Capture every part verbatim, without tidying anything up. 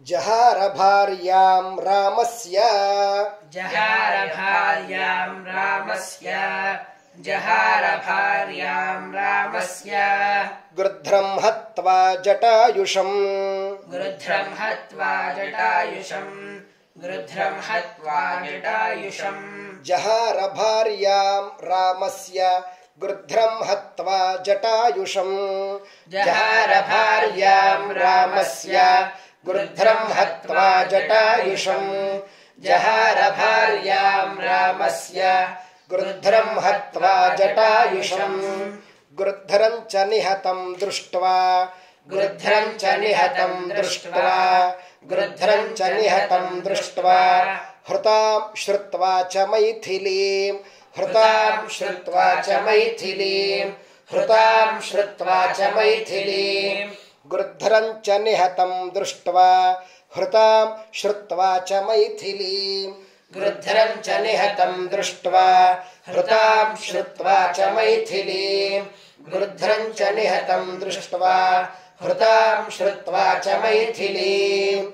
Jahara bharyam ramasya Jahara bharyam ramasya Jahara bharyam ramasya Grudhram hatva jatayusham Grudhram hatva jatayusham Grudhram hatva jatayusham Jahara bharyam ramasya Grudhram hatva jatayusham Jahara bharyam ramasya Grudhram hatva jatayusham Jahara bharyam ramasya Grudhram hatva jatayusham Grudhram ca nihatam društva Grudhram ca nihatam društva Grudhram ca nihatam društva Hrutam śrutva ca maithilim Hrutam śrutva ca maithilim Hrutam śrutva ca maithilim Grudhram ca nihatam društva Hrutam śrutva ca maithilim Grudhram ca nihatam društva Hrutam śrutva ca maithilim Grudhram ca nihatam društva Hrutam śrutva ca maithilim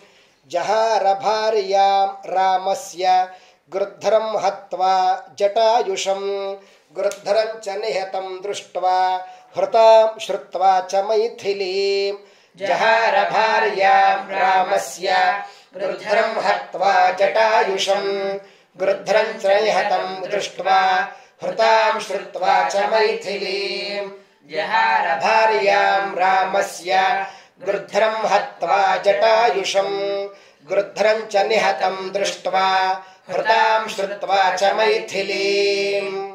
Jahara bharyam ramasya Grudhram hatva jatayusham Grudhram ca nihatam društva Hrutam śrutva ca maithilim Jahara bharyam ramasya Grudhram hatva jatayusham Grudhram ca nihatam društva Hrutam śrutva ca maithilim Jahara bharyam ramasya Grudhram hatva jatayusham Grudhram ca nihatam društva Hrutam śrutva ca maithilim